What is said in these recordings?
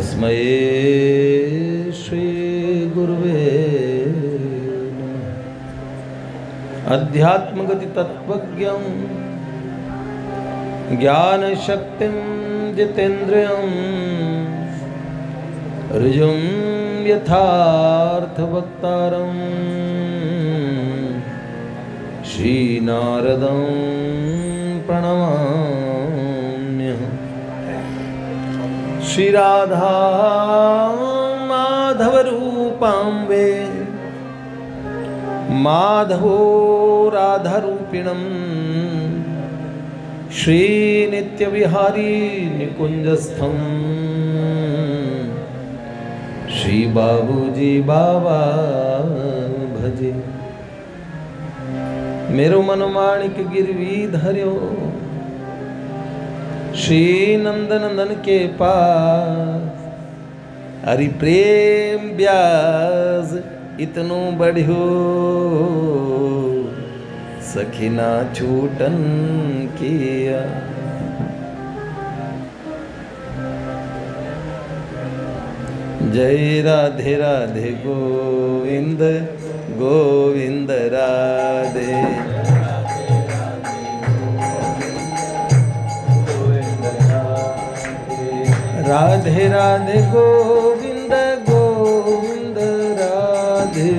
तस्मये श्री गुरुवे नमः। अध्यात्मगति तत्वज्ञं ज्ञानशक्तिं जितेन्द्रियं ऋजुं यथार्थवक्तारं श्रीनारदं प्रणमाम्यहम्। श्री राधा माधव रूपां वे माधवो राधा रूपिणं श्री नित्य विहारी निकुंजस्थं श्री बाबूजी बाबा भजे। मेरो मन माणिक गिरवी धर्यो श्री नंदनंदन के पास, हरि प्रेम ब्यास इतनो बढ़ो सखिना छूटन किया। जय राधे राधे गोविंद गोविंद राधे। राधे राधे गोविंद गोविंद राधे।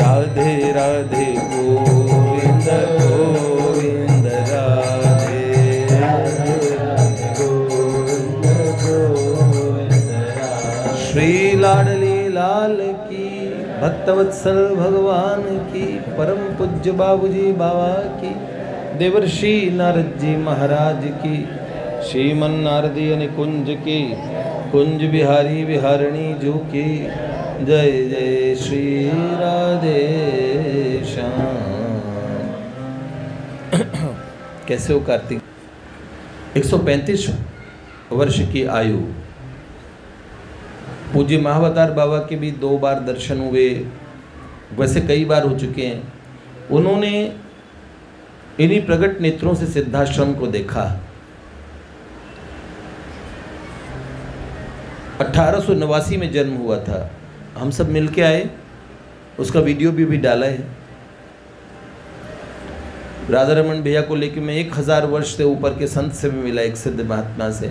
राधे राधे गोविंद गोविंद राधे। श्री लाडली लाल की भक्तवत्सल भगवान की परम पूज्य बाबूजी बाबा की देवर्षि नारद जी महाराज की श्रीमन नारदीय निकुंज की कुंज बिहारी बिहारिणी जो की जय जय श्री राधे श्याम। कैसे हो कार्तिक? 135 वर्ष की आयु पूज्य महावतार बाबा के भी 2 बार दर्शन हुए, वैसे कई बार हो चुके हैं। उन्होंने इन्हीं प्रगट नेत्रों से सिद्धाश्रम को देखा। 1889 में जन्म हुआ था। हम सब मिलके आए, उसका वीडियो भी डाला है। राधा रमन भैया को लेकर मैं 1000 वर्ष से ऊपर के संत से भी मिला, एक सिद्ध महात्मा से।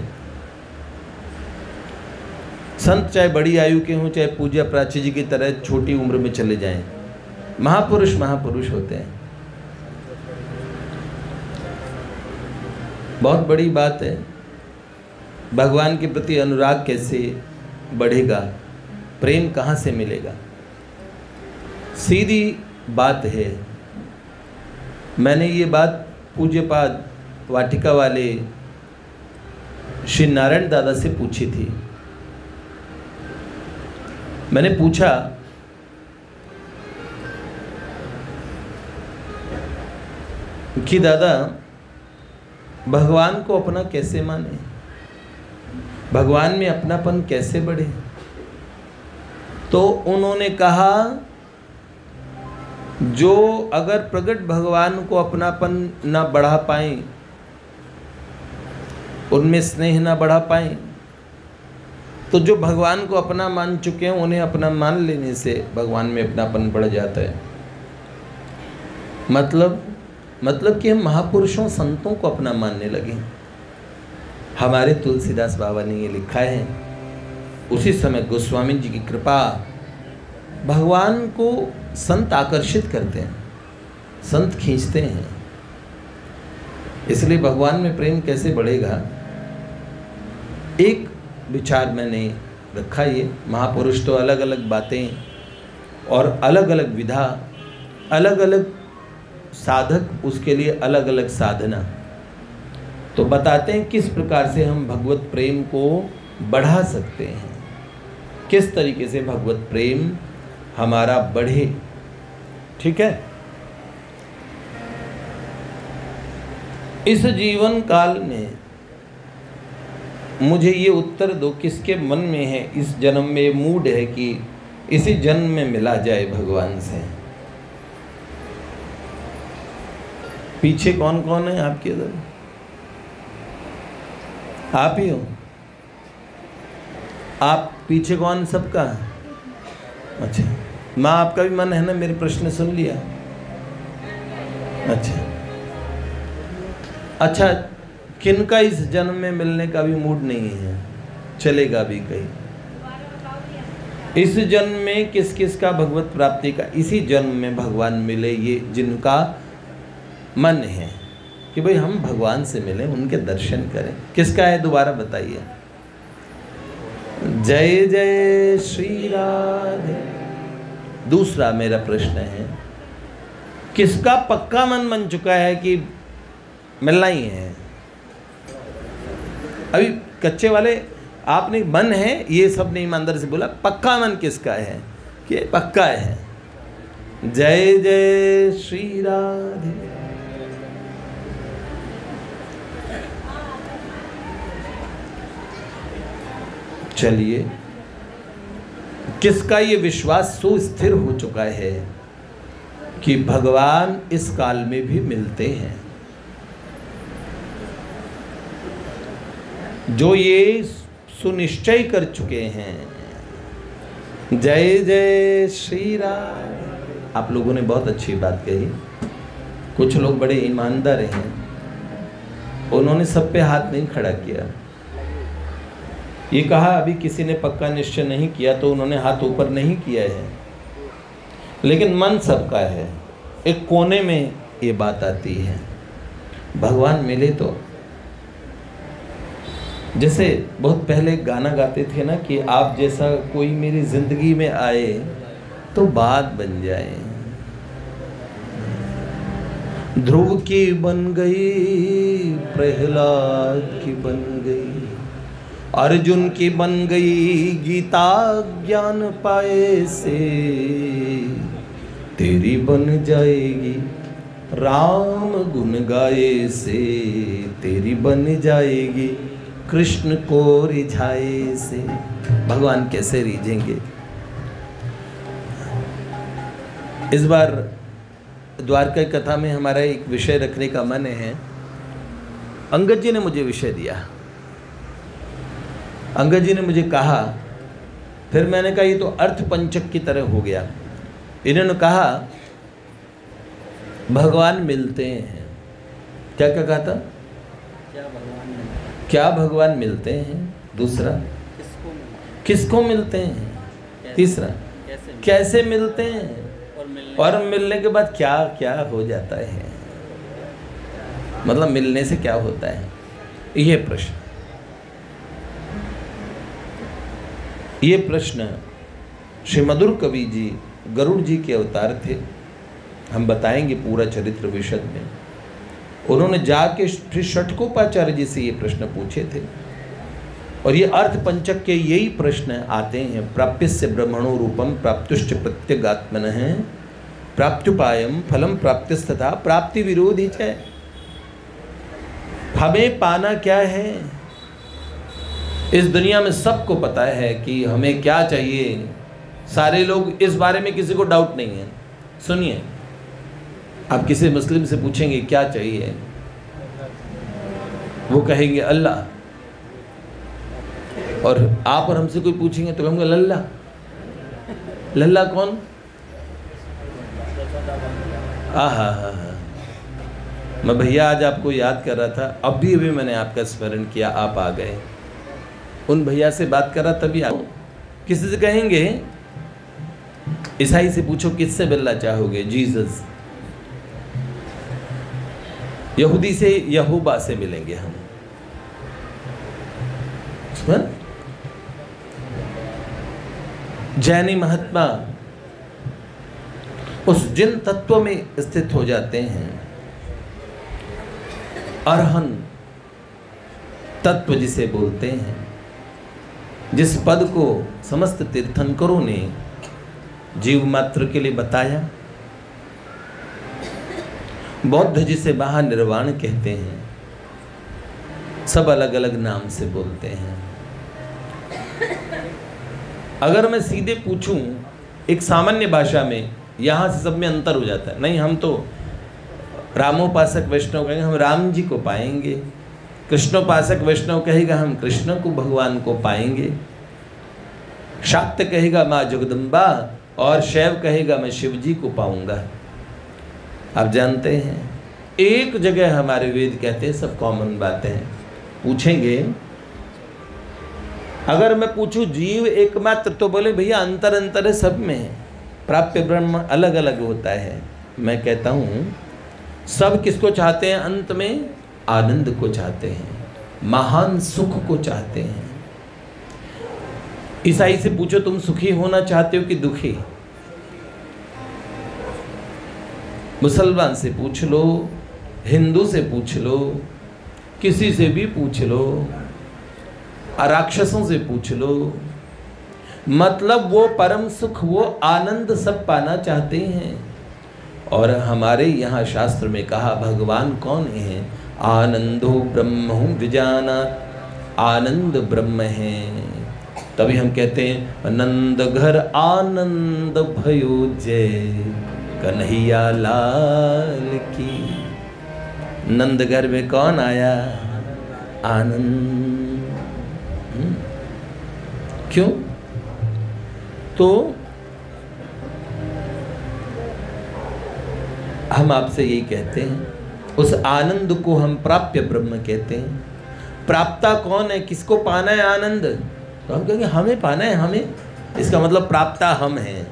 संत चाहे बड़ी आयु के हों, चाहे पूज्य प्राची जी की तरह छोटी उम्र में चले जाएं, महापुरुष महापुरुष होते हैं। बहुत बड़ी बात है। भगवान के प्रति अनुराग कैसे बढ़ेगा, प्रेम कहाँ से मिलेगा? सीधी बात है। मैंने ये बात पूज्यपाद वाटिका वाले श्री नारायण दादा से पूछी थी। मैंने पूछा कि दादा, भगवान को अपना कैसे माने, भगवान में अपनापन कैसे बढ़े? तो उन्होंने कहा, जो अगर प्रगट भगवान को अपनापन ना बढ़ा पाए, उनमें स्नेह ना बढ़ा पाए, तो जो भगवान को अपना मान चुके हैं उन्हें अपना मान लेने से भगवान में अपनापन बढ़ जाता है। मतलब कि हम महापुरुषों संतों को अपना मानने लगे। हमारे तुलसीदास बाबा ने ये लिखा है, उसी समय गोस्वामी जी की कृपा, भगवान को संत आकर्षित करते हैं, संत खींचते हैं। इसलिए भगवान में प्रेम कैसे बढ़ेगा, एक विचार मैंने रखा। ये महापुरुष तो अलग अलग बातें और अलग अलग विधा, अलग अलग साधक, उसके लिए अलग अलग साधना। तो बताते हैं किस प्रकार से हम भगवत प्रेम को बढ़ा सकते हैं, किस तरीके से भगवत प्रेम हमारा बढ़े। ठीक है। इस जीवन काल में मुझे ये उत्तर दो, किसके मन में है, इस जन्म में मूड है कि इसी जन्म में मिला जाए भगवान से। पीछे कौन कौन है आपके? इधर आप ही हो, आप पीछे कौन? सबका। अच्छा माँ, आपका भी मन है ना, मेरे प्रश्न सुन लिया? अच्छा अच्छा, किनका इस जन्म में मिलने का भी मूड नहीं है, चलेगा भी कहीं। इस जन्म में किस किस का भगवत प्राप्ति का, इसी जन्म में भगवान मिले, ये जिनका मन है कि भाई हम भगवान से मिलें, उनके दर्शन करें। किसका है दोबारा बताइए? जय जय श्री राधे। दूसरा मेरा प्रश्न है, किसका पक्का मन बन चुका है कि मिलना ही है? अभी कच्चे वाले आपने मन है ये सब नहीं, ईमानदार से बोला पक्का मन किसका है कि पक्का है? जय जय श्री राधे। चलिए, किसका ये विश्वास सुस्थिर हो चुका है कि भगवान इस काल में भी मिलते हैं? जो ये सुनिश्चय कर चुके हैं। जय जय श्री राम। आप लोगों ने बहुत अच्छी बात कही। कुछ लोग बड़े ईमानदार हैं, उन्होंने सब पे हाथ नहीं खड़ा किया। ये कहा अभी किसी ने पक्का निश्चय नहीं किया तो उन्होंने हाथ ऊपर नहीं किया है, लेकिन मन सबका है। एक कोने में ये बात आती है, भगवान मिले तो। जैसे बहुत पहले गाना गाते थे ना कि आप जैसा कोई मेरी जिंदगी में आए तो बात बन जाए। ध्रुव की बन गई, प्रहलाद की बन गई, अर्जुन की बन गई, गीता ज्ञान पाए से तेरी बन जाएगी, राम गुण गाए से तेरी बन जाएगी, कृष्ण को रिझाए से। भगवान कैसे रिझेंगे? इस बार द्वारका कथा में हमारा एक विषय रखने का मन है। अंगद जी ने मुझे विषय दिया, अंगद जी ने मुझे कहा, फिर मैंने कहा ये तो अर्थ पंचक की तरह हो गया। इन्होंने कहा भगवान मिलते हैं। क्या क्या कहा था? क्या भगवान मिलते हैं? दूसरा किसको मिलते हैं? तीसरा कैसे मिलते हैं? और मिलने के बाद क्या क्या हो जाता है, मतलब मिलने से क्या होता है? ये प्रश्न श्री मधुर कवि जी गरुड़ जी के अवतार थे। हम बताएंगे पूरा चरित्र विशद में। उन्होंने जाके श्री षटकोपाचार्य जी से ये प्रश्न पूछे थे, और ये अर्थ पंचक के यही प्रश्न आते हैं। प्राप्यस्य ब्रह्मणो रूपम प्राप्तुश्च प्रत्यगात्मनः प्राप्त्युपायम फलम प्राप्तिस्तथा प्राप्ति विरोधी च। हमें पाना क्या है? इस दुनिया में सबको पता है कि हमें क्या चाहिए, सारे लोग, इस बारे में किसी को डाउट नहीं है। सुनिए, आप किसी मुस्लिम से पूछेंगे क्या चाहिए, वो कहेंगे अल्लाह। और आप और हमसे कोई पूछेंगे तो कहेंगे लल्ला। लल्ला कौन? आहा हा हा। मैं भैया आज आपको याद कर रहा था, अभी मैंने आपका स्मरण किया, आप आ गए। उन भैया से बात कर रहा तभी आप। किसी से कहेंगे, ईसाई से पूछो किससे मिलना चाहोगे? जीसस। यहूदी से यहोवा से मिलेंगे हम। जैनी महात्मा उस जिन तत्व में स्थित हो जाते हैं, अरहन तत्व जिसे बोलते हैं, जिस पद को समस्त तीर्थंकरों ने जीव मात्र के लिए बताया, बौद्ध जिसे महानिर्वाण कहते हैं, सब अलग अलग नाम से बोलते हैं। अगर मैं सीधे पूछूं एक सामान्य भाषा में, यहाँ से सब में अंतर हो जाता है। नहीं, हम तो रामोपासक वैष्णव कहेंगे हम राम जी को पाएंगे, कृष्णोपासक वैष्णव कहेगा हम कृष्ण को भगवान को पाएंगे, शाक्त कहेगा माँ जगदम्बा और शैव कहेगा मैं शिव जी को पाऊंगा। आप जानते हैं एक जगह हमारे वेद कहते हैं सब कॉमन बातें हैं। पूछेंगे अगर मैं पूछूं जीव एकमात्र तो बोले भैया अंतर अंतर है सब में, प्राप्य ब्रह्म अलग अलग होता है। मैं कहता हूँ सब किसको चाहते हैं? अंत में आनंद को चाहते हैं, महान सुख को चाहते हैं। ईसाई से पूछो तुम सुखी होना चाहते हो कि दुखी? मुसलमान से पूछ लो, हिंदू से पूछ लो, किसी से भी पूछ लो, राक्षसों से पूछ लो, मतलब वो परम सुख वो आनंद सब पाना चाहते हैं। और हमारे यहाँ शास्त्र में कहा भगवान कौन है? आनंदो ब्रह्म विजाना, आनंद ब्रह्म है। तभी हम कहते हैं नंद घर आनंद भयो जय कन्हैया लाल की। नंद घर में कौन आया? आनंद। क्यों? तो हम आपसे यही कहते हैं उस आनंद को हम प्राप्य ब्रह्म कहते हैं। प्राप्ता कौन है? किसको पाना है आनंद? तो हम कहेंगे हमें पाना है हमें, इसका मतलब प्राप्ता हम हैं,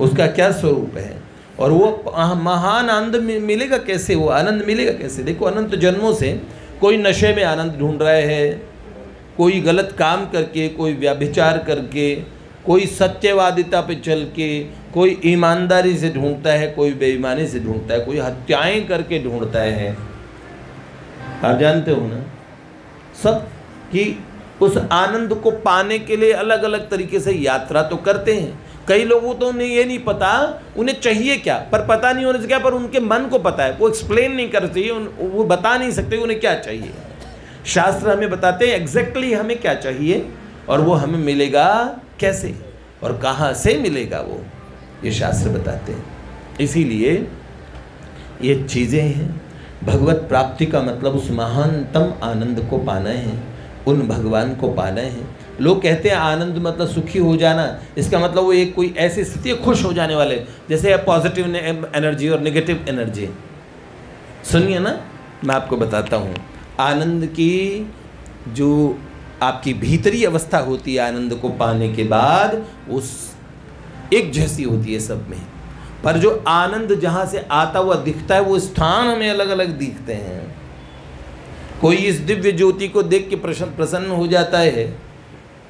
उसका क्या स्वरूप है और वो महान आनंद मिलेगा कैसे, वो आनंद मिलेगा कैसे? देखो अनंत जन्मों से कोई नशे में आनंद ढूंढ रहा है, कोई गलत काम करके, कोई व्यभिचार करके, कोई सत्यवादिता पे चल के, कोई ईमानदारी से ढूंढता है, कोई बेईमानी से ढूंढता है, कोई हत्याएं करके ढूंढता है। आप जानते हो ना सब कि उस आनंद को पाने के लिए अलग अलग तरीके से यात्रा तो करते हैं। कई लोगों तो उन्हें ये नहीं पता उन्हें चाहिए क्या, पर पता नहीं होने से क्या, पर उनके मन को पता है, वो एक्सप्लेन नहीं कर सकते, वो बता नहीं सकते उन्हें क्या चाहिए। शास्त्र हमें बताते हैं एग्जैक्टली हमें क्या चाहिए और वो हमें मिलेगा कैसे और कहाँ से मिलेगा, वो ये शास्त्र बताते हैं। इसीलिए ये चीज़ें हैं। भगवत प्राप्ति का मतलब उस महानतम आनंद को पाना है, उन भगवान को पाना है। लोग कहते हैं आनंद मतलब सुखी हो जाना, इसका मतलब वो एक कोई ऐसी स्थिति खुश हो जाने वाले, जैसे पॉजिटिव एनर्जी और नेगेटिव एनर्जी। सुनिए ना, मैं आपको बताता हूँ आनंद की जो आपकी भीतरी अवस्था होती है आनंद को पाने के बाद, उस एक जैसी होती है सब में, पर जो आनंद जहाँ से आता हुआ दिखता है वो स्थान हमें अलग अलग दिखते हैं। कोई इस दिव्य ज्योति को देख के प्रसन्न हो जाता है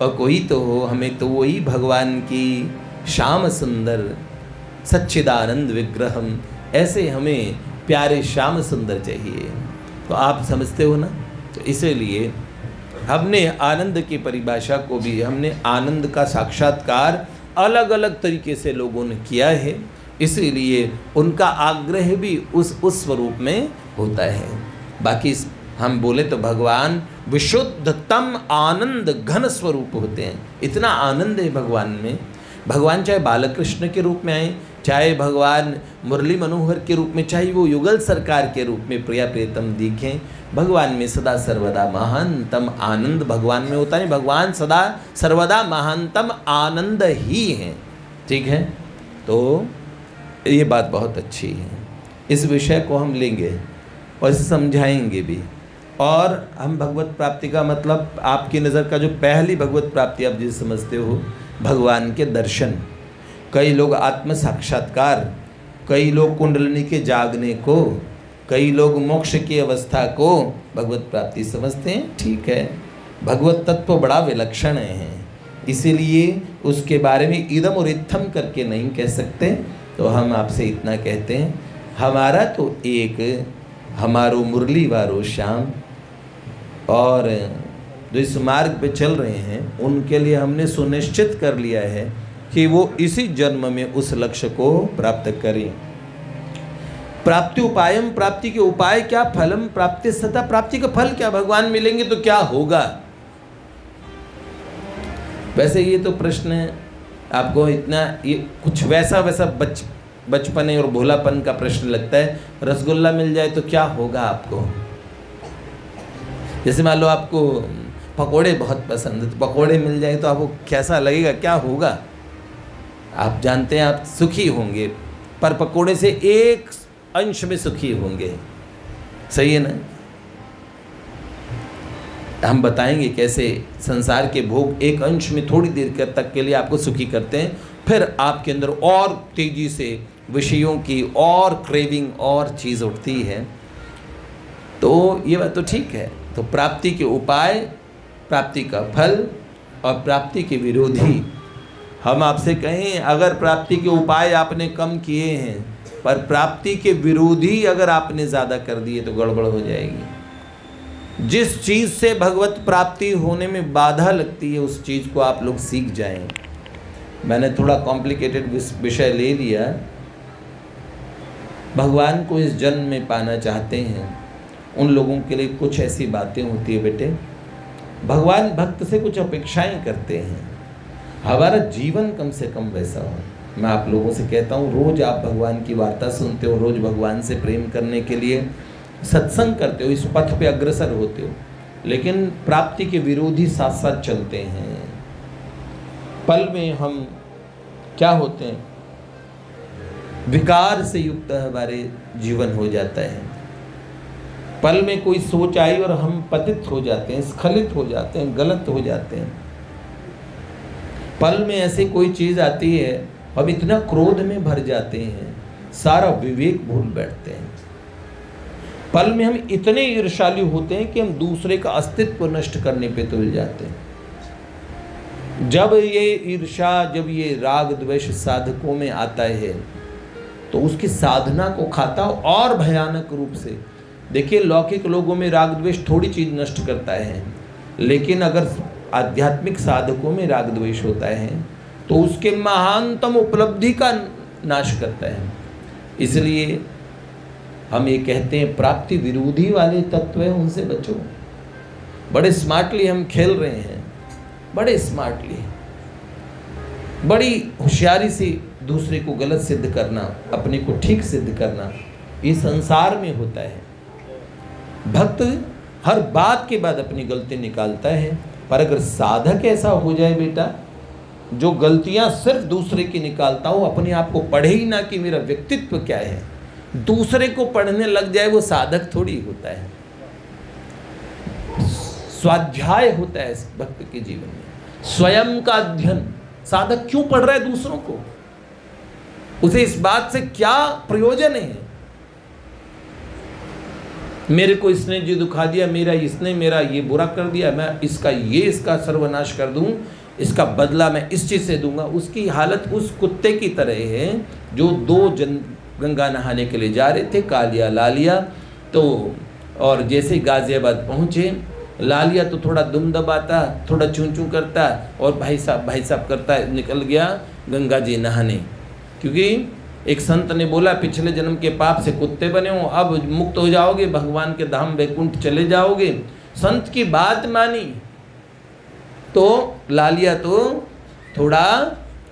और कोई तो हो, हमें तो वही भगवान की श्याम सुंदर सच्चिदानंद विग्रहम, ऐसे हमें प्यारे श्याम सुंदर चाहिए। तो आप समझते हो ना, तो इसीलिए हमने आनंद की परिभाषा को भी, हमने आनंद का साक्षात्कार अलग अलग तरीके से लोगों ने किया है, इसीलिए उनका आग्रह भी उस स्वरूप में होता है। बाकी हम बोले तो भगवान विशुद्धतम आनंद घन स्वरूप होते हैं। इतना आनंद है भगवान में। भगवान चाहे बालकृष्ण के रूप में आए, चाहे भगवान मुरली मनोहर के रूप में, चाहे वो युगल सरकार के रूप में प्रिया प्रियतम दिखें, भगवान में सदा सर्वदा महानतम आनंद भगवान में होता नहीं, भगवान सदा सर्वदा महानतम आनंद ही हैं। ठीक है, तो ये बात बहुत अच्छी है। इस विषय को हम लेंगे और इसे समझाएंगे भी। और हम भगवत प्राप्ति का मतलब आपकी नज़र का जो पहली भगवत प्राप्ति आप जिसे समझते हो, भगवान के दर्शन। कई लोग आत्म साक्षात्कार, कई लोग कुंडलिनी के जागने को, कई लोग मोक्ष की अवस्था को भगवत प्राप्ति समझते हैं। ठीक है, भगवत तत्व बड़ा विलक्षण है, इसीलिए उसके बारे में इदम और इत्थम करके नहीं कह सकते। तो हम आपसे इतना कहते हैं, हमारा तो एक हमारो मुरली वारो श्याम, और जो इस मार्ग पे चल रहे हैं उनके लिए हमने सुनिश्चित कर लिया है कि वो इसी जन्म में उस लक्ष्य को प्राप्त करें। प्राप्ति उपायम, प्राप्ति के उपाय क्या? फलम प्राप्ति सता, प्राप्ति का फल क्या? भगवान मिलेंगे तो क्या होगा? वैसे ये तो प्रश्न है आपको, इतना ये कुछ वैसा वैसा बचपने और भोलापन का प्रश्न लगता है। रसगुल्ला मिल जाए तो क्या होगा आपको? जैसे मान लो आपको पकोड़े बहुत पसंद है, तो पकोड़े मिल जाए तो आपको कैसा लगेगा, क्या होगा? आप जानते हैं आप सुखी होंगे, पर पकोड़े से एक अंश में सुखी होंगे। सही है ना? हम बताएंगे कैसे संसार के भोग एक अंश में थोड़ी देर तक के लिए आपको सुखी करते हैं, फिर आपके अंदर और तेज़ी से विषयों की और क्रेविंग और चीज़ उठती है। तो ये बात तो ठीक है। तो प्राप्ति के उपाय, प्राप्ति का फल और प्राप्ति के विरोधी। हम आपसे कहें अगर प्राप्ति के उपाय आपने कम किए हैं पर प्राप्ति के विरोधी अगर आपने ज़्यादा कर दिए तो गड़बड़ हो जाएगी। जिस चीज़ से भगवत प्राप्ति होने में बाधा लगती है उस चीज़ को आप लोग सीख जाएं। मैंने थोड़ा कॉम्प्लिकेटेड विषय ले लिया। भगवान को इस जन्म में पाना चाहते हैं उन लोगों के लिए कुछ ऐसी बातें होती है। बेटे, भगवान भक्त से कुछ अपेक्षाएं करते हैं, हमारा जीवन कम से कम वैसा हो। मैं आप लोगों से कहता हूँ रोज़ आप भगवान की वार्ता सुनते हो, रोज़ भगवान से प्रेम करने के लिए सत्संग करते हो, इस पथ पे अग्रसर होते हो, लेकिन प्राप्ति के विरोधी साथ साथ चलते हैं। पल में हम क्या होते हैं, विकार से युक्त हमारे जीवन हो जाता है। पल में कोई सोच आई और हम पतित हो जाते हैं, स्खलित हो जाते हैं, गलत हो जाते हैं। पल में ऐसे कोई चीज़ आती है हम इतना क्रोध में भर जाते हैं, सारा विवेक भूल बैठते हैं। पल में हम इतने ईर्ष्यालु होते हैं कि हम दूसरे का अस्तित्व नष्ट करने पे तुल जाते हैं। जब ये ईर्ष्या, जब ये राग द्वेष साधकों में आता है तो उसकी साधना को खाता और भयानक रूप से। देखिए, लौकिक लोगों में राग द्वेष थोड़ी चीज़ नष्ट करता है, लेकिन अगर आध्यात्मिक साधकों में राग द्वेष होता है तो उसके महानतम उपलब्धि का नाश करता है। इसलिए हम ये कहते हैं प्राप्ति विरोधी वाले तत्व हैं, उनसे बचो। बड़े स्मार्टली हम खेल रहे हैं, बड़े स्मार्टली, बड़ी होशियारी से दूसरे को गलत सिद्ध करना, अपने को ठीक सिद्ध करना, ये संसार में होता है। भक्त हर बात के बाद अपनी गलती निकालता है, पर अगर साधक ऐसा हो जाए बेटा जो गलतियां सिर्फ दूसरे की निकालता हो, अपने आप को पढ़े ही ना कि मेरा व्यक्तित्व क्या है, दूसरे को पढ़ने लग जाए, वो साधक थोड़ी होता है। स्वाध्याय होता है इस भक्त के जीवन में, स्वयं का अध्ययन। साधक क्यों पढ़ रहा है दूसरों को, उसे इस बात से क्या प्रयोजन है? मेरे को इसने जो दुखा दिया, मेरा इसने मेरा ये बुरा कर दिया, मैं इसका ये इसका सर्वनाश कर दूं, इसका बदला मैं इस चीज़ से दूंगा। उसकी हालत उस कुत्ते की तरह है जो दो जन गंगा नहाने के लिए जा रहे थे, कालिया लालिया, तो और जैसे गाज़ियाबाद पहुँचे, लालिया तो थोड़ा दुम दबाता, थोड़ा चूं करता और भाई साहब करता निकल गया गंगा जी नहाने। क्योंकि एक संत ने बोला पिछले जन्म के पाप से कुत्ते बने हो, अब मुक्त हो जाओगे, भगवान के धाम वैकुंठ चले जाओगे। संत की बात मानी तो लालिया तो थोड़ा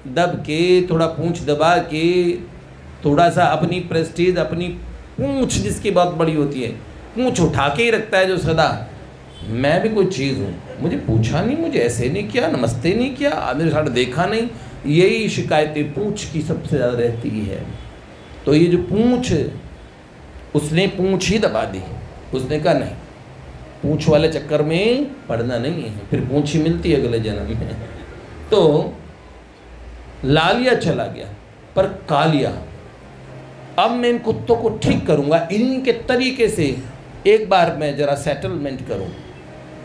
दब के, थोड़ा पूंछ दबा के, थोड़ा सा अपनी प्रेस्टीज, अपनी पूंछ जिसकी बहुत बड़ी होती है, पूंछ उठा के ही रखता है जो सदा मैं भी कोई चीज़ हूँ, मुझे पूछा नहीं, मुझे ऐसे नहीं किया, नमस्ते नहीं किया, मेरे साथ देखा नहीं। यही शिकायतें पूंछ की सबसे ज़्यादा रहती है। तो ये जो पूंछ, उसने पूंछ ही दबा दी, उसने कहा नहीं पूंछ वाले चक्कर में पड़ना नहीं है, फिर पूंछ ही मिलती है अगले जन्म में। तो लालिया चला गया, पर कालिया अब मैं इन कुत्तों को ठीक करूँगा, इनके तरीके से एक बार मैं ज़रा सेटलमेंट करूँ।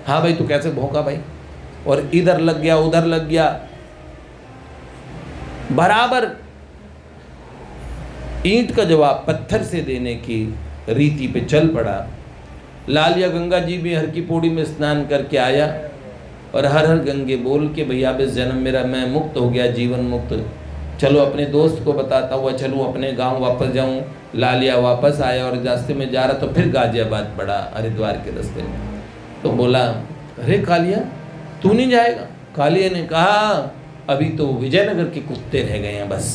हाँ भाई, तू कैसे भौंका भाई, और इधर लग गया उधर लग गया, बराबर ईंट का जवाब पत्थर से देने की रीति पे चल पड़ा। लालिया गंगा जी भी हर की पौड़ी में स्नान करके आया और हर हर गंगे बोल के, भैया अब इस जन्म मेरा मैं मुक्त हो गया, जीवन मुक्त, चलो अपने दोस्त को बताता हुआ चलो अपने गांव वापस जाऊं। लालिया वापस आया और रास्ते में जा रहा तो फिर गाज़ियाबाद पड़ा, हरिद्वार के रास्ते में। तो बोला, अरे कालिया तू नहीं जाएगा? कालिया ने कहा, अभी तो विजयनगर के कुत्ते रह गए हैं, बस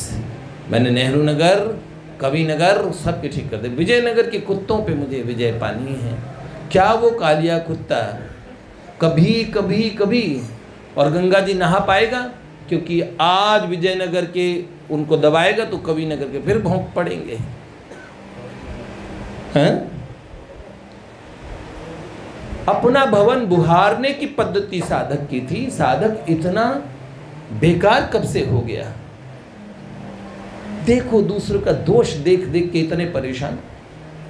मैंने नेहरू नगर, कवि नगर सबके ठीक कर दे। विजय नगर के कुत्तों पे मुझे विजय पानी है। क्या वो कालिया कुत्ता कभी कभी कभी और गंगा जी नहा पाएगा? क्योंकि आज विजयनगर के उनको दबाएगा तो कवि नगर के फिर भौंक पड़ेंगे। हैं? अपना भवन बुहारने की पद्धति साधक की थी। साधक इतना बेकार कब से हो गया? देखो दूसरों का दोष देख देख के इतने परेशान,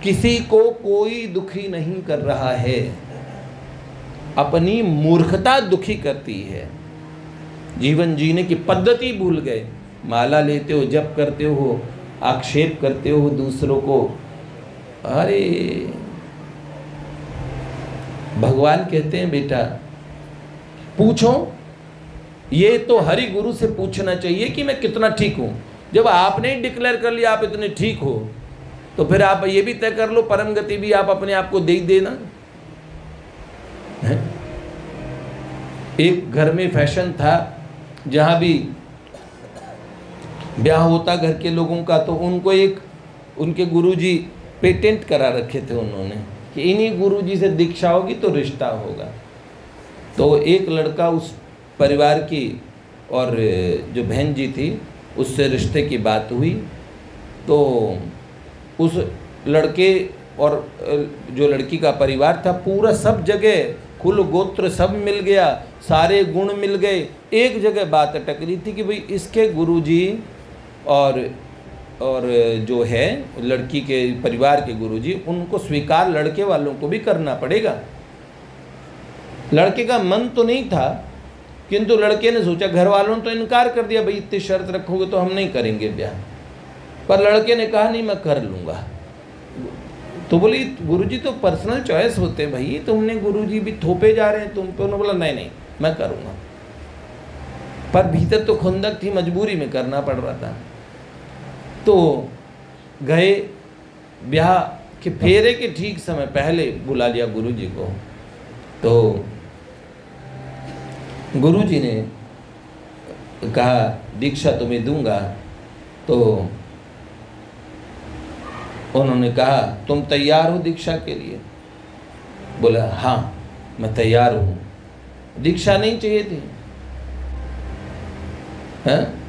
किसी को कोई दुखी नहीं कर रहा है, अपनी मूर्खता दुखी करती है। जीवन जीने की पद्धति भूल गए। माला लेते हो, जप करते हो, आक्षेप करते हो दूसरों को। अरे भगवान कहते हैं बेटा पूछो, ये तो हरि गुरु से पूछना चाहिए कि मैं कितना ठीक हूँ। जब आपने ही डिक्लेयर कर लिया आप इतने ठीक हो, तो फिर आप ये भी तय कर लो परम गति भी आप अपने आप को दे देना। एक घर में फैशन था, जहाँ भी ब्याह होता घर के लोगों का तो उनको एक उनके गुरुजी पेटेंट करा रखे थे उन्होंने कि इन्हीं गुरुजी से दीक्षा होगी तो रिश्ता होगा। तो एक लड़का उस परिवार की और जो बहन जी थी उससे रिश्ते की बात हुई, तो उस लड़के और जो लड़की का परिवार था पूरा सब जगह कुल गोत्र सब मिल गया, सारे गुण मिल गए। एक जगह बात अटक रही थी कि भाई इसके गुरुजी और जो है लड़की के परिवार के गुरुजी, उनको स्वीकार लड़के वालों को भी करना पड़ेगा। लड़के का मन तो नहीं था, किंतु लड़के ने सोचा, घर वालों ने तो इनकार कर दिया, भाई इतनी शर्त रखोगे तो हम नहीं करेंगे ब्याह। पर लड़के ने कहा नहीं मैं कर लूँगा। तो बोली गुरुजी तो पर्सनल चॉइस होते हैं भाई, तुमने गुरुजी भी थोपे जा रहे हैं तुम पे। उन्होंने बोला नहीं नहीं मैं करूँगा। पर भीतर तो खुंदक थी, मजबूरी में करना पड़ रहा था। तो गए, ब्याह के फेरे के ठीक समय पहले बुला लिया गुरुजी को। तो गुरुजी ने कहा दीक्षा तुम्हें दूंगा। तो उन्होंने कहा तुम तैयार हो दीक्षा के लिए? बोला हाँ मैं तैयार हूँ। दीक्षा नहीं चाहिए थी, हैं?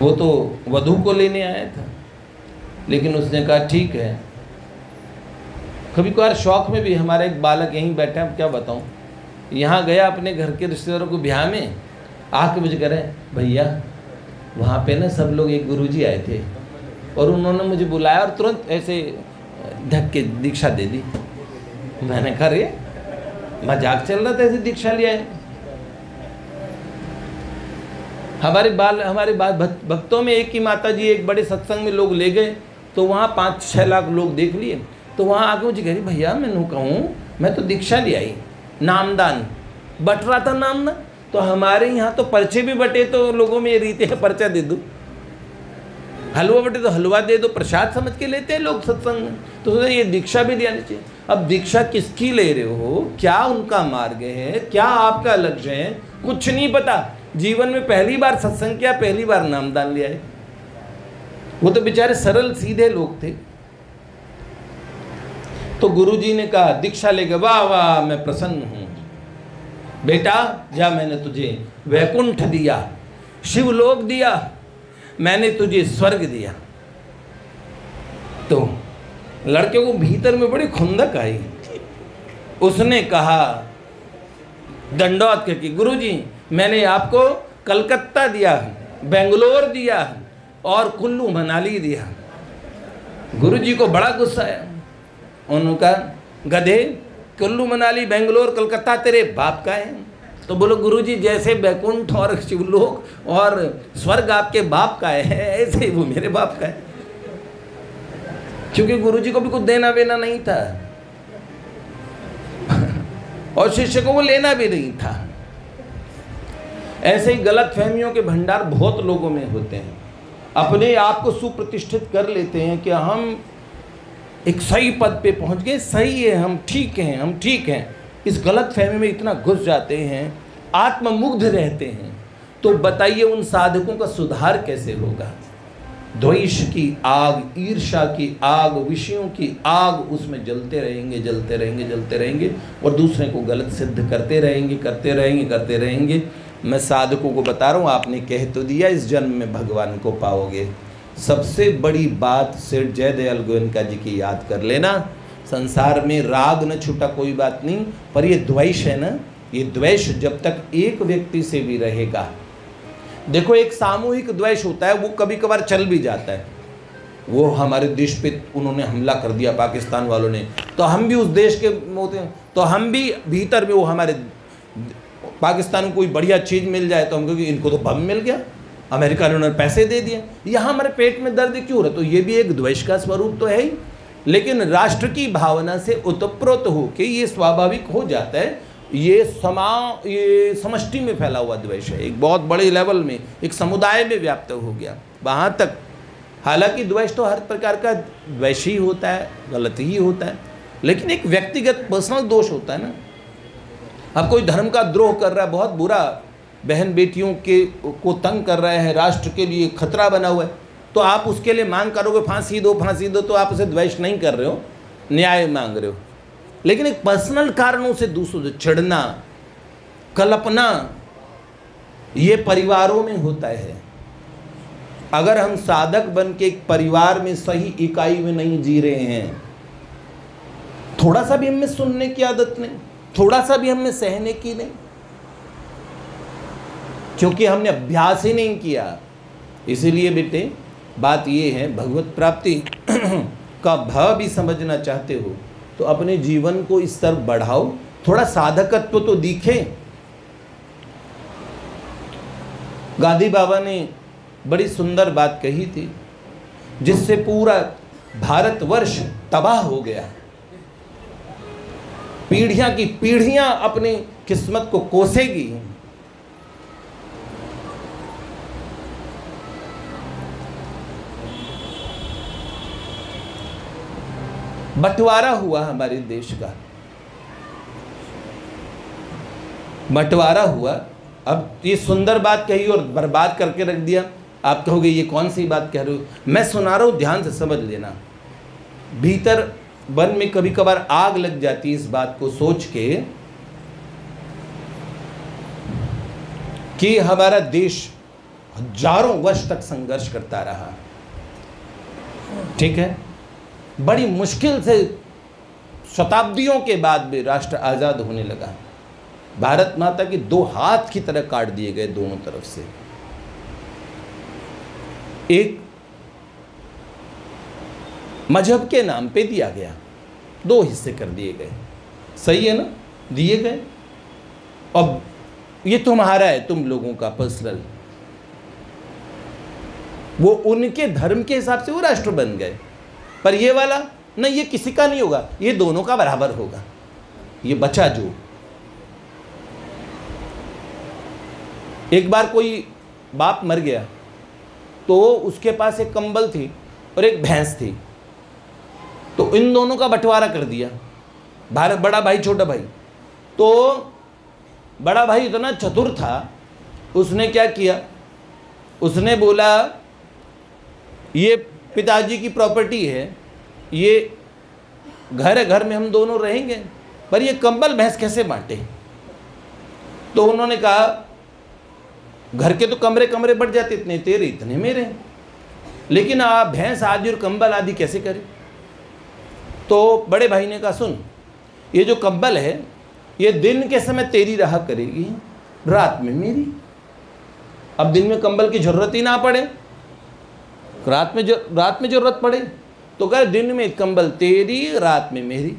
वो तो वधू को लेने आया था। लेकिन उसने कहा ठीक है। कभी कभार शौक में भी हमारा एक बालक यहीं बैठा है, क्या बताऊँ, यहाँ गया अपने घर के रिश्तेदारों को ब्याह में, आके मुझे कह रहे हैं भैया वहाँ पे ना सब लोग एक गुरुजी आए थे और उन्होंने मुझे बुलाया और तुरंत ऐसे ढक के दीक्षा दे दी। मैंने कहा रे मजाक चल रहा था, ऐसे दीक्षा लिया है? हमारे भक्तों में एक ही माता जी एक बड़े सत्संग में लोग ले गए, तो वहाँ 5-6 लाख लोग देख लिए। तो वहाँ आके मुझे कह रही भैया मैं नु कहूँ मैं तो दीक्षा ले आई, नामदान बट रहा था नाम ना। तो हमारे यहाँ तो पर्चे भी बटे, तो लोगों में ये रीति है पर्चा दे दो, हलवा बटे तो हलवा दे दो, प्रसाद समझ के लेते हैं लोग सत्संग में। तो ये दीक्षा भी लेनी चाहिए। अब दीक्षा किसकी ले रहे हो, क्या उनका मार्ग है, क्या आपका लक्ष्य है, कुछ नहीं पता। जीवन में पहली बार सत्संग किया, पहली बार नामदान लिया है। वो तो बेचारे सरल सीधे लोग थे। तो गुरुजी ने कहा दीक्षा लेके वाह वाह मैं प्रसन्न हूँ बेटा, जा मैंने तुझे वैकुंठ दिया, शिवलोक दिया, मैंने तुझे स्वर्ग दिया। तो लड़के को भीतर में बड़ी खुंदक आई। उसने कहा दंडौत करके गुरुजी मैंने आपको कलकत्ता दिया, बेंगलोर दिया और कुल्लू मनाली दिया। गुरुजी को बड़ा गुस्सा आया। उन्होंने कहा गधे, कुल्लू मनाली बेंगलोर कलकत्ता तेरे बाप का है? तो बोलो गुरुजी जैसे बैकुंठ और शिवलोक और स्वर्ग आपके बाप का है, ऐसे ही वो मेरे बाप का है। क्योंकि गुरुजी को भी कुछ देना वेना नहीं था और शिष्य को वो लेना भी नहीं था। ऐसे ही गलत फहमियों के भंडार बहुत लोगों में होते हैं। अपने आप को सुप्रतिष्ठित कर लेते हैं कि हम एक सही पद पे पहुंच गए, सही है, हम ठीक हैं, हम ठीक हैं। इस गलत फहमी में इतना घुस जाते हैं, आत्ममुग्ध रहते हैं तो बताइए उन साधकों का सुधार कैसे होगा। द्वेष की आग, ईर्ष्या की आग, विषयों की आग, उसमें जलते रहेंगे जलते रहेंगे जलते रहेंगे और दूसरे को गलत सिद्ध करते रहेंगे करते रहेंगे करते रहेंगे। मैं साधकों को बता रहा हूँ, आपने कह तो दिया इस जन्म में भगवान को पाओगे। सबसे बड़ी बात सेठ जयदयाल गोयनका जी की याद कर लेना। संसार में राग न छूटा कोई बात नहीं, पर ये द्वेष है ना, ये द्वेष जब तक एक व्यक्ति से भी रहेगा। देखो एक सामूहिक द्वेष होता है, वो कभी कभार चल भी जाता है। वो हमारे देश पे उन्होंने हमला कर दिया पाकिस्तान वालों ने, तो हम भी उस देश के होते हैं, तो हम भी भीतर में वो हमारे पाकिस्तान को कोई बढ़िया चीज़ मिल जाए तो हम क्योंकि इनको तो बम मिल गया, अमेरिका ने उन्हें पैसे दे दिए, यहाँ हमारे पेट में दर्द क्यों हो रहा है। तो ये भी एक द्वेष का स्वरूप तो है ही, लेकिन राष्ट्र की भावना से ओतप्रोत होके ये स्वाभाविक हो जाता है। ये समष्टि में फैला हुआ द्वेष है, एक बहुत बड़े लेवल में, एक समुदाय में व्याप्त हो गया वहाँ तक। हालांकि द्वेष तो हर प्रकार का द्वेष ही होता है, गलत ही होता है, लेकिन एक व्यक्तिगत पर्सनल दोष होता है ना। अब कोई धर्म का द्रोह कर रहा है, बहुत बुरा, बहन बेटियों के को तंग कर रहा है, राष्ट्र के लिए खतरा बना हुआ है, तो आप उसके लिए मांग करोगे फांसी दो फांसी दो, तो आप उसे द्वेष नहीं कर रहे हो, न्याय मांग रहे हो। लेकिन एक पर्सनल कारणों से दूसरों से चिढ़ना, कलपना, ये परिवारों में होता है। अगर हम साधक बन के एक परिवार में सही इकाई में नहीं जी रहे हैं, थोड़ा सा भी हमें सुनने की आदत नहीं, थोड़ा सा भी हमें सहने की नहीं, क्योंकि हमने अभ्यास ही नहीं किया। इसीलिए बेटे बात ये है, भगवत प्राप्ति का भाव भी समझना चाहते हो तो अपने जीवन को इस तरफ बढ़ाओ, थोड़ा साधकत्व तो दिखे। गांधी बाबा ने बड़ी सुंदर बात कही थी जिससे पूरा भारतवर्ष तबाह हो गया, पीढ़ियां की पीढ़ियां अपनी किस्मत को कोसेगी। बंटवारा हुआ हमारे देश का, बंटवारा हुआ। अब ये सुंदर बात कही और बर्बाद करके रख दिया। आप कहोगे ये कौन सी बात कह रहे हो, मैं सुना रहा हूँ, ध्यान से समझ लेना। भीतर मन में कभी कभार आग लग जाती है इस बात को सोच के कि हमारा देश हजारों वर्ष तक संघर्ष करता रहा, ठीक है, बड़ी मुश्किल से शताब्दियों के बाद भी राष्ट्र आज़ाद होने लगा। भारत माता के दो हाथ की तरह काट दिए गए दोनों तरफ से, एक मजहब के नाम पे दिया गया, दो हिस्से कर दिए गए, सही है ना, दिए गए। अब ये तुम्हारा है, तुम लोगों का पर्सनल, वो उनके धर्म के हिसाब से वो राष्ट्र बन गए, पर ये वाला नहीं, ये किसी का नहीं होगा, ये दोनों का बराबर होगा, ये बचा जो। एक बार कोई बाप मर गया तो उसके पास एक कंबल थी और एक भैंस थी, तो इन दोनों का बंटवारा कर दिया, भारत, बड़ा भाई छोटा भाई। तो बड़ा भाई इतना चतुर था, उसने क्या किया, उसने बोला ये पिताजी की प्रॉपर्टी है, ये घर में हम दोनों रहेंगे, पर ये कंबल भैंस कैसे बांटे। तो उन्होंने कहा घर के तो कमरे कमरे बढ़ जाते, इतने तेरे इतने मेरे, लेकिन आप भैंस आदि और कंबल आदि कैसे करें। तो बड़े भाई ने कहा सुन, ये जो कंबल है ये दिन के समय तेरी रहा करेगी, रात में मेरी। अब दिन में कंबल की ज़रूरत ही ना पड़े, रात में ज़रूरत पड़े, तो कह दिन में कंबल तेरी रात में मेरी,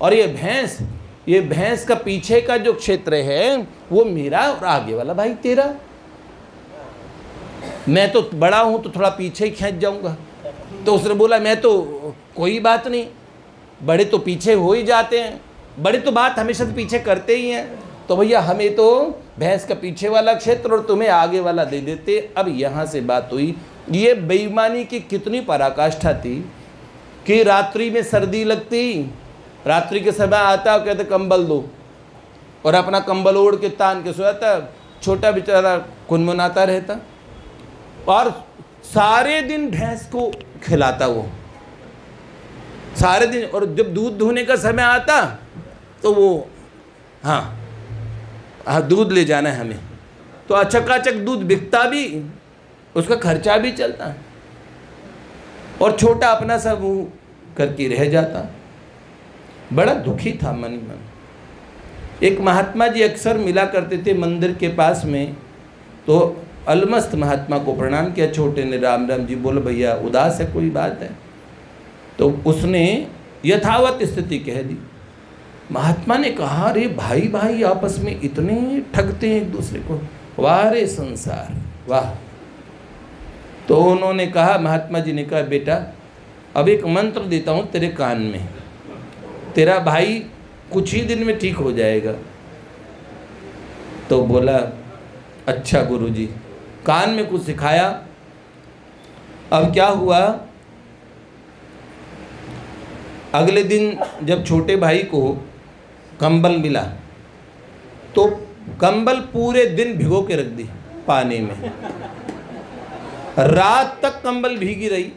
और ये भैंस का पीछे का जो क्षेत्र है वो मेरा और आगे वाला भाई तेरा। मैं तो बड़ा हूँ तो थोड़ा पीछे ही खींच जाऊँगा। तो उसने बोला मैं तो कोई बात नहीं, बड़े तो पीछे हो ही जाते हैं, बड़े तो बात हमेशा से पीछे करते ही हैं, तो भैया हमें तो भैंस का पीछे वाला क्षेत्र और तुम्हें आगे वाला दे देते। अब यहाँ से बात हुई, ये बेईमानी की कितनी पराकाष्ठा थी कि रात्रि में सर्दी लगती, रात्रि के समय आता और कहते कंबल दो, और अपना कंबल ओढ़ के तान के सोता, छोटा बेचारा कुनमुनाता रहता और सारे दिन भैंस को खिलाता वो सारे दिन। और जब दूध धोने का समय आता तो वो हाँ दूध ले जाना है हमें, तो अचकाचक दूध बिकता भी, उसका खर्चा भी चलता और छोटा अपना सब वो करके रह जाता। बड़ा दुखी था मन मन। एक महात्मा जी अक्सर मिला करते थे मंदिर के पास में, तो अलमस्त महात्मा को प्रणाम किया छोटे ने, राम राम जी। बोले भैया उदास है, कोई बात है? तो उसने यथावत स्थिति कह दी। महात्मा ने कहा अरे भाई भाई आपस में इतने ठगते हैं एक दूसरे को, वाह रे संसार वाह। तो उन्होंने कहा, महात्मा जी ने कहा बेटा अब एक मंत्र देता हूँ तेरे कान में, तेरा भाई कुछ ही दिन में ठीक हो जाएगा। तो बोला अच्छा गुरुजी। कान में कुछ सिखाया। अब क्या हुआ, अगले दिन जब छोटे भाई को कंबल मिला तो कंबल पूरे दिन भिगो के रख दी पानी में, रात तक कंबल भीगी रही।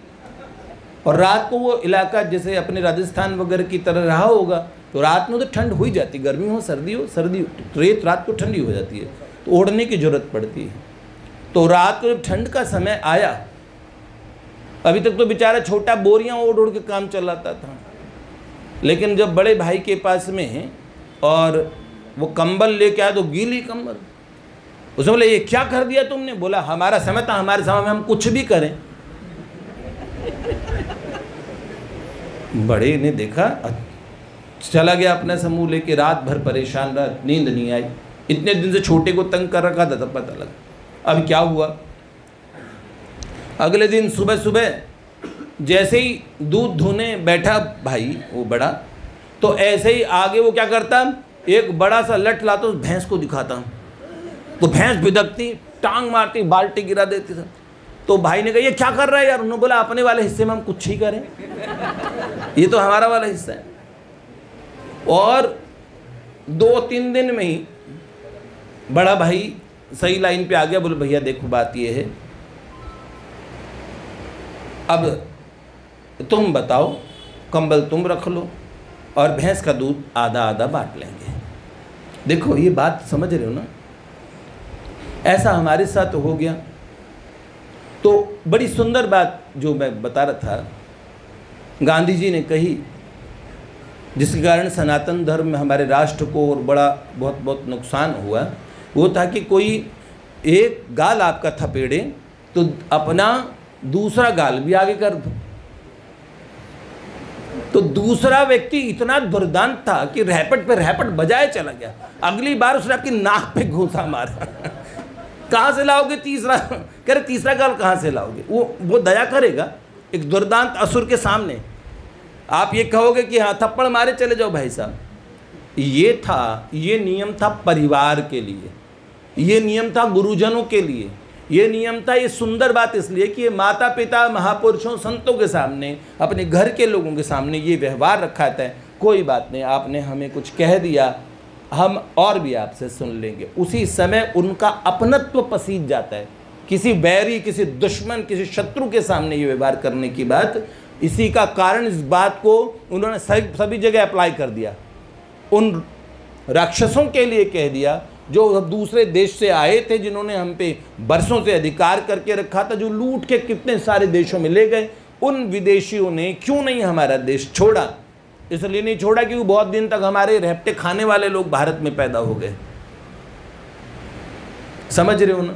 और रात को वो इलाका जैसे अपने राजस्थान वगैरह की तरह रहा होगा तो रात में तो ठंड हो ही जाती, गर्मी हो सर्दी हो, सर्दी हो रेत रात को ठंडी हो जाती है तो ओढ़ने की ज़रूरत पड़ती है। तो रात को जब ठंड का समय आया, अभी तक तो बेचारा छोटा बोरियां ओढ़ ओढ़ के काम चलाता था, लेकिन जब बड़े भाई के पास में हैं और वो कंबल लेके आया तो गीली कंबल। उसने बोला ये क्या कर दिया तुमने? बोला हमारा समय था, हमारे समय में हम कुछ भी करें। बड़े ने देखा चला गया अपना समूह लेके, रात भर परेशान रहा, नींद नहीं आई। इतने दिन से छोटे को तंग कर रखा था, तब पता लगा। अब क्या हुआ, अगले दिन सुबह सुबह जैसे ही दूध धोने बैठा भाई वो बड़ा, तो ऐसे ही आगे वो क्या करता, एक बड़ा सा लठ लाता तो भैंस को दिखाता, तो भैंस भिदकती, टांग मारती, बाल्टी गिरा देती था। तो भाई ने कहा ये क्या कर रहा है यार? उन्होंने बोला अपने वाले हिस्से में हम कुछ ही करें, ये तो हमारा वाला हिस्सा है। और 2-3 दिन में ही बड़ा भाई सही लाइन पे आ गया। बोले भैया देखो बात ये है, अब तुम बताओ कंबल तुम रख लो और भैंस का दूध आधा आधा बांट लेंगे। देखो ये बात समझ रहे हो ना, ऐसा हमारे साथ हो गया। तो बड़ी सुंदर बात जो मैं बता रहा था गांधी जी ने कही, जिसके कारण सनातन धर्म में हमारे राष्ट्र को और बड़ा बहुत बहुत नुकसान हुआ, वो था कि कोई एक गाल आपका थपेड़े तो अपना दूसरा गाल भी आगे कर दो। तो दूसरा व्यक्ति इतना दुर्दांत था कि रैपट पे रैपट बजाए चला गया, अगली बार उसने आपकी नाक पे घूंसा मारा। कहाँ से लाओगे तीसरा? कह रहे तीसरा गाल कहाँ से लाओगे? वो दया करेगा एक दुर्दांत असुर के सामने? आप ये कहोगे कि हाँ थप्पड़ मारे चले जाओ भाई साहब। ये था, ये नियम था परिवार के लिए, ये नियम था गुरुजनों के लिए, ये नियम था। ये सुंदर बात इसलिए कि ये माता पिता महापुरुषों संतों के सामने, अपने घर के लोगों के सामने ये व्यवहार रखा था। कोई बात नहीं, आपने हमें कुछ कह दिया, हम और भी आपसे सुन लेंगे। उसी समय उनका अपनत्व पसीज जाता है। किसी बैरी, किसी दुश्मन, किसी शत्रु के सामने ये व्यवहार करने की बात, इसी का कारण इस बात को उन्होंने सभी जगह अप्लाई कर दिया। उन राक्षसों के लिए कह दिया जो दूसरे देश से आए थे, जिन्होंने हम पे बरसों से अधिकार करके रखा था, जो लूट के कितने सारे देशों में ले गए। उन विदेशियों ने क्यों नहीं हमारा देश छोड़ा? इसलिए नहीं छोड़ा क्योंकि बहुत दिन तक हमारे रेपटे खाने वाले लोग भारत में पैदा हो गए। समझ रहे हो ना?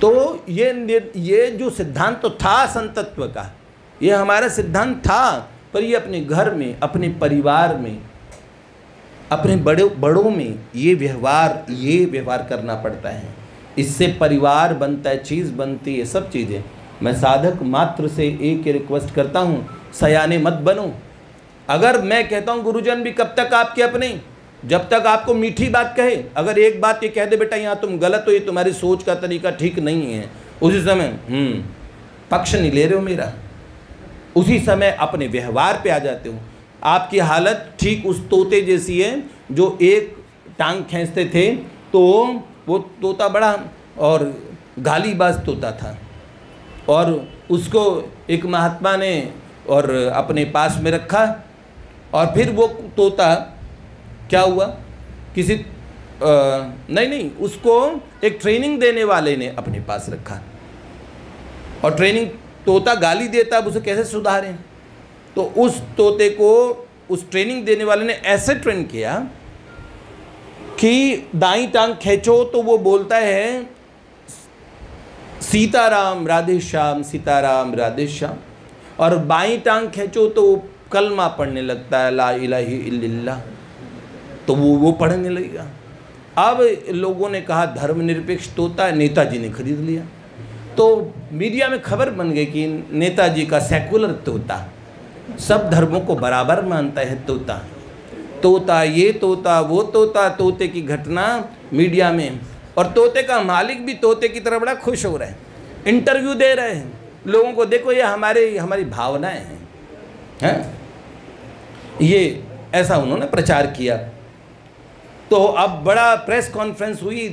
तो ये जो सिद्धांत तो था संतत्व का, ये हमारा सिद्धांत था, पर ये अपने घर में, अपने परिवार में, अपने बड़ों में ये व्यवहार करना पड़ता है। इससे परिवार बनता है, चीज़ बनती है, सब चीज़ें। मैं साधक मात्र से एक ही रिक्वेस्ट करता हूँ, सयाने मत बनो। अगर मैं कहता हूँ गुरुजन भी कब तक आपके अपने, जब तक आपको मीठी बात कहे। अगर एक बात ये कह दे बेटा यहाँ तुम गलत हो, ये तुम्हारी सोच का तरीका ठीक नहीं है, उसी समय पक्ष नहीं ले रहे हो मेरा, उसी समय अपने व्यवहार पे आ जाते हो। आपकी हालत ठीक उस तोते जैसी है जो एक टांग खींचते थे तो वो तोता बड़ा और गालीबाज तोता था, और उसको एक महात्मा ने और अपने पास में रखा। और फिर वो तोता क्या हुआ, किसी नहीं, उसको एक ट्रेनिंग देने वाले ने अपने पास रखा। और ट्रेनिंग, तोता गाली देता, अब उसे कैसे सुधारें? तो उस तोते को उस ट्रेनिंग देने वाले ने ऐसे ट्रेन किया कि दाईं टांग खींचो तो वो बोलता है सीताराम राधे श्याम, सीताराम राधे श्याम, और बाईं टांग खींचो तो वो कलमा पढ़ने लगता है ला इलाहा इल्लल्लाह, तो वो पढ़ने लगेगा। अब लोगों ने कहा धर्मनिरपेक्ष तोता नेताजी ने खरीद लिया। तो मीडिया में खबर बन गई कि नेताजी का सेकुलर तोता, सब धर्मों को बराबर मानता है तोता, तोता ये तोता वो तोता, तोते की घटना मीडिया में। और तोते का मालिक भी तोते की तरह बड़ा खुश हो रहा है, इंटरव्यू दे रहे हैं लोगों को, देखो ये हमारी भावनाएं हैं, ये ऐसा उन्होंने प्रचार किया। तो अब बड़ा प्रेस कॉन्फ्रेंस हुई,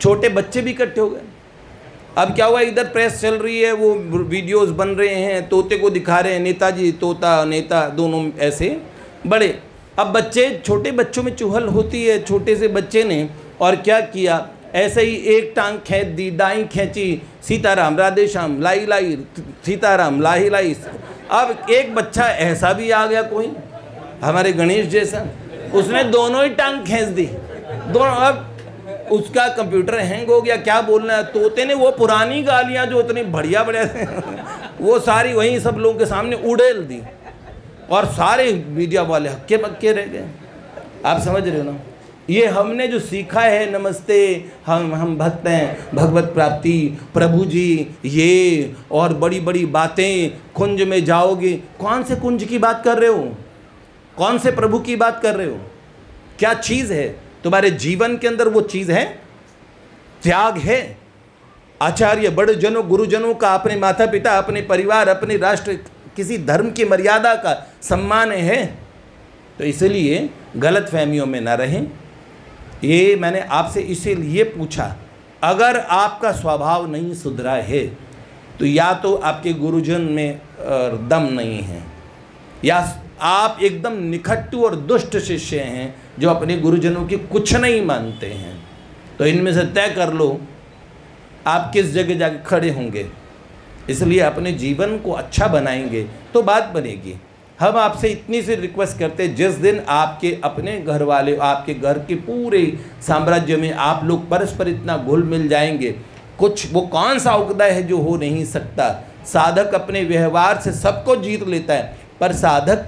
छोटे बच्चे भी इकट्ठे हो गए। अब क्या हुआ, इधर प्रेस चल रही है, वो वीडियोस बन रहे हैं, तोते को दिखा रहे हैं, नेताजी तोता नेता दोनों ऐसे बड़े। अब बच्चे, छोटे बच्चों में चुहल होती है, छोटे से बच्चे ने और क्या किया, ऐसे ही एक टांग खींच दी, दाईं खींची सीताराम राधे श्याम लाई लाई, सीताराम लाही लाई। अब एक बच्चा ऐसा भी आ गया, कोई हमारे गणेश जैसा, उसने दोनों ही टांग खींच दी दोनों। अब उसका कंप्यूटर हैंग हो गया, क्या बोलना है। तोते ने वो पुरानी गालियाँ जो उतनी बढ़िया बढ़िया वो सारी वहीं सब लोगों के सामने उड़ेल दी, और सारे मीडिया वाले हक्के बक्के रह गए। आप समझ रहे हो ना, ये हमने जो सीखा है, नमस्ते हम भक्त हैं, भगवत प्राप्ति, प्रभु जी ये और बड़ी बड़ी बातें, कुंज में जाओगे। कौन से कुंज की बात कर रहे हो, कौन से प्रभु की बात कर रहे हो? क्या चीज़ है तुम्हारे जीवन के अंदर? वो चीज़ है त्याग है। आचार्य, बड़े जनों, गुरुजनों का, अपने माता पिता, अपने परिवार, अपने राष्ट्र, किसी धर्म की मर्यादा का सम्मान है। तो इसलिए गलत फहमियों में ना रहें। ये मैंने आपसे इसीलिए पूछा, अगर आपका स्वभाव नहीं सुधरा है तो या तो आपके गुरुजन में दम नहीं है, या आप एकदम निखट्टू और दुष्ट शिष्य हैं जो अपने गुरुजनों की कुछ नहीं मानते हैं। तो इनमें से तय कर लो आप किस जगह जाके खड़े होंगे। इसलिए अपने जीवन को अच्छा बनाएंगे तो बात बनेगी। हम आपसे इतनी सी रिक्वेस्ट करते, जिस दिन आपके अपने घर वाले, आपके घर के पूरे साम्राज्य में आप लोग परस्पर इतना घुल मिल जाएंगे, कुछ वो कौन सा उकदा है जो हो नहीं सकता। साधक अपने व्यवहार से सबको जीत लेता है, पर साधक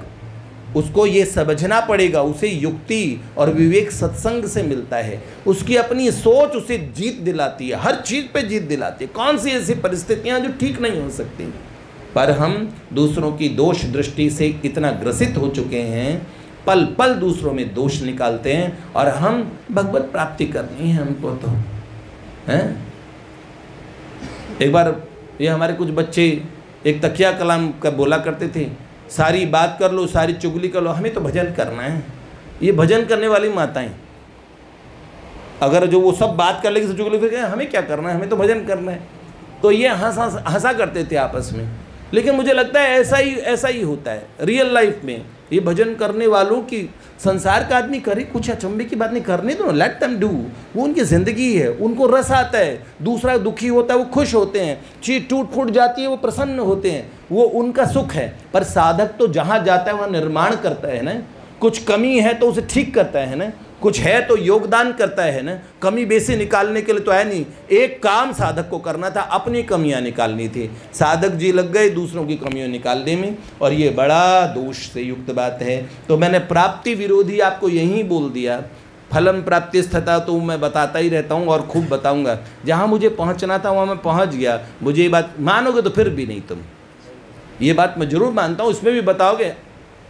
उसको ये समझना पड़ेगा, उसे युक्ति और विवेक सत्संग से मिलता है। उसकी अपनी सोच उसे जीत दिलाती है, हर चीज़ पे जीत दिलाती है। कौन सी ऐसी परिस्थितियाँ जो ठीक नहीं हो सकती, पर हम दूसरों की दोष दृष्टि से इतना ग्रसित हो चुके हैं, पल पल दूसरों में दोष निकालते हैं। और हम भगवत प्राप्ति करनी है हमको तो हैं। एक बार ये हमारे कुछ बच्चे एक तकिया कलाम का बोला करते थे, सारी बात कर लो, सारी चुगली कर लो, हमें तो भजन करना है। ये भजन करने वाली माताएं, अगर जो वो सब बात कर लेगी, सब चुगली, फिर हमें क्या करना है, हमें तो भजन करना है। तो ये हंसा करते थे आपस में। लेकिन मुझे लगता है ऐसा ही होता है रियल लाइफ में। ये भजन करने वालों की, संसार का आदमी करे कुछ अचंभे की बात नहीं, करने दो, लेट देम डू। वो उनकी ज़िंदगी है, उनको रस आता है। दूसरा दुखी होता है, वो खुश होते हैं। चीज़ टूट फूट जाती है, वो प्रसन्न होते हैं, वो उनका सुख है। पर साधक तो जहाँ जाता है वहाँ निर्माण करता है ना, कुछ कमी है तो उसे ठीक करता है ना, कुछ है तो योगदान करता है ना। कमी बेसी निकालने के लिए तो है नहीं। एक काम साधक को करना था, अपनी कमियां निकालनी थी, साधक जी लग गए दूसरों की कमियों निकालने में, और ये बड़ा दोष से युक्त बात है। तो मैंने प्राप्ति विरोधी आपको यहीं बोल दिया, फलम प्राप्तिस्तथा, तो मैं बताता ही रहता हूँ और खूब बताऊँगा। जहाँ मुझे पहुँचना था वहाँ मैं पहुँच गया। मुझे ये बात मानोगे तो फिर भी नहीं, तुम ये बात मैं ज़रूर मानता हूँ, इसमें भी बताओगे,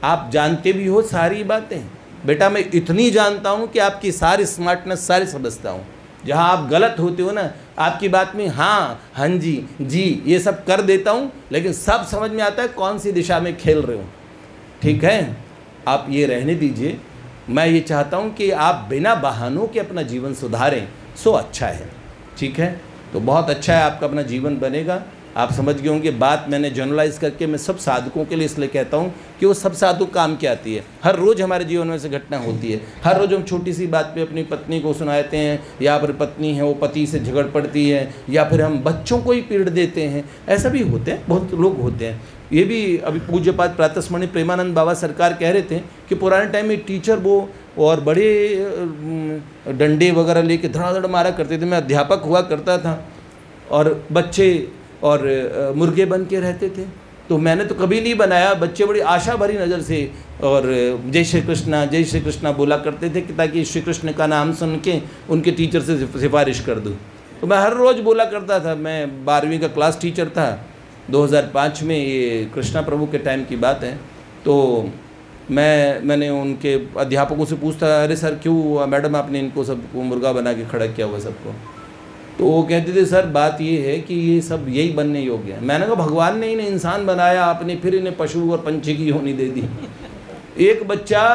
आप जानते भी हो सारी बातें। बेटा मैं इतनी जानता हूँ कि आपकी सारी स्मार्टनेस सारी समझता हूँ। जहाँ आप गलत होते हो ना, आपकी बात में हाँ, हाँ जी, जी ये सब कर देता हूँ, लेकिन सब समझ में आता है कौन सी दिशा में खेल रहे हो। ठीक है, आप ये रहने दीजिए। मैं ये चाहता हूँ कि आप बिना बहानों के अपना जीवन सुधारें, सो अच्छा है। ठीक है, तो बहुत अच्छा है, आपका अपना जीवन बनेगा। आप समझ गए होंगे बात, मैंने जनरलाइज करके मैं सब साधकों के लिए इसलिए कहता हूँ कि वो सब साधु काम की आती है। हर रोज़ हमारे जीवन में से घटना होती है, हर रोज़ हम छोटी सी बात पे अपनी पत्नी को सुनाते हैं, या फिर पत्नी है वो पति से झगड़ पड़ती है, या फिर हम बच्चों को ही पीड़ देते हैं। ऐसा भी होते हैं, बहुत लोग होते हैं। ये भी अभी पूज्यपाद प्रातस्मरणीय प्रेमानंद बाबा सरकार कह रहे थे कि पुराने टाइम में टीचर वो और बड़े डंडे वगैरह लेके धड़ाधड़ मारा करते थे। मैं अध्यापक हुआ करता था और बच्चे और मुर्गे बन के रहते थे, तो मैंने तो कभी नहीं बनाया। बच्चे बड़ी आशा भरी नज़र से और जय श्री कृष्णा बोला करते थे कि ताकि श्री कृष्ण का नाम सुन के उनके टीचर से सिफारिश कर दूँ। तो मैं हर रोज़ बोला करता था, मैं 12वीं का क्लास टीचर था, 2005 में, ये कृष्णा प्रभु के टाइम की बात है। तो मैंने उनके अध्यापकों से पूछता, अरे सर क्यों हुआ, मैडम आपने इनको सबको मुर्गा बना के खड़ा किया हुआ सबको। तो वो कहते थे सर बात ये है कि ये सब यही बनने योग्य है। मैंने कहा भगवान ने इन्हें इंसान बनाया, आपने फिर इन्हें पशु और पंछी की होनी दे दी। एक बच्चा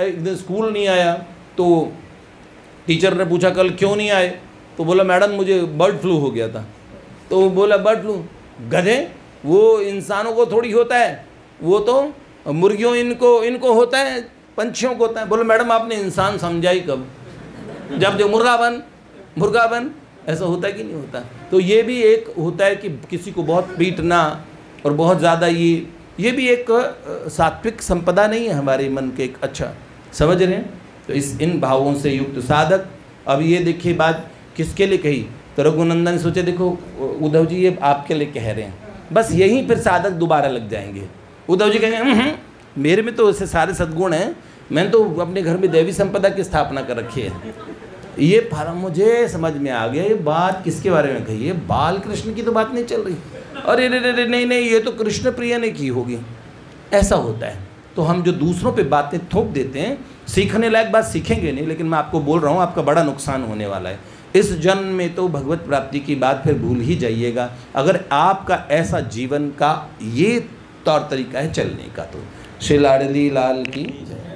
एक दिन स्कूल नहीं आया, तो टीचर ने पूछा कल क्यों नहीं आए, तो बोला मैडम मुझे बर्ड फ्लू हो गया था। तो वो बोला बर्ड फ्लू गधे, वो इंसानों को थोड़ी होता है, वो तो मुर्गियों इनको होता है, पंछियों को होता है। बोला मैडम आपने इंसान समझा ही कब, जब जो मुर्गा बन ऐसा होता है कि नहीं होता। तो ये भी एक होता है कि किसी को बहुत पीटना और बहुत ज़्यादा ये भी एक सात्विक संपदा नहीं है हमारे मन के एक अच्छा, समझ रहे हैं। तो इस इन भावों से युक्त साधक। अब ये देखिए बात किसके लिए कही, तो रघुनंदन सोचे देखो उद्धव जी ये आपके लिए कह रहे हैं, बस यहीं फिर साधक दोबारा लग जाएंगे। उद्धव जी कहेंगे मेरे में तो ऐसे सारे सद्गुण हैं, मैंने तो अपने घर में देवी संपदा की स्थापना कर रखी है। ये फर्म मुझे समझ में आ गया, ये बात किसके बारे में कही है, बाल कृष्ण की तो बात नहीं चल रही, अरे अरे नहीं ये तो कृष्ण प्रिया ने की होगी। ऐसा होता है, तो हम जो दूसरों पे बातें थोप देते हैं, सीखने लायक बात सीखेंगे नहीं, लेकिन मैं आपको बोल रहा हूँ आपका बड़ा नुकसान होने वाला है इस जन्म में। तो भगवत प्राप्ति की बात फिर भूल ही जाइएगा अगर आपका ऐसा जीवन का ये तौर तरीका है चलने का। तो श्री लाडली लाल की